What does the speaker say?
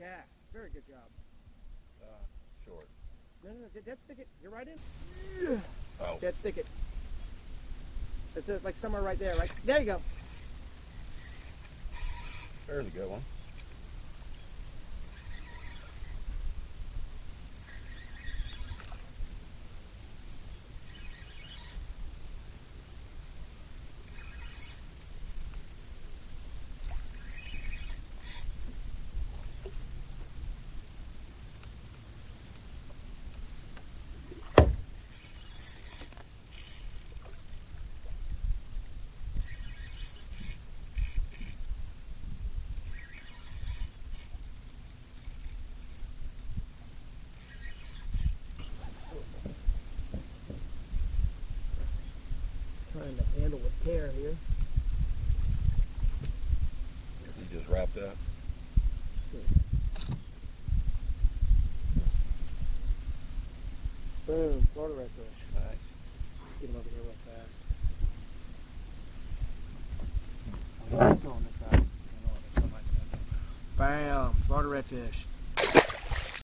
cast. Very good job. Short. No, that's thicket. You're right in. Yeah. Oh. That's thicket. That's it, like somewhere right there, right? There you go. There's a good one. Trying to handle with care here. He just wrapped up. Good. Boom, Florida redfish. Nice. Let's get him over here real fast. I'm just throwing this out. I don't know if somebody's gonna do it. Bam, Florida redfish.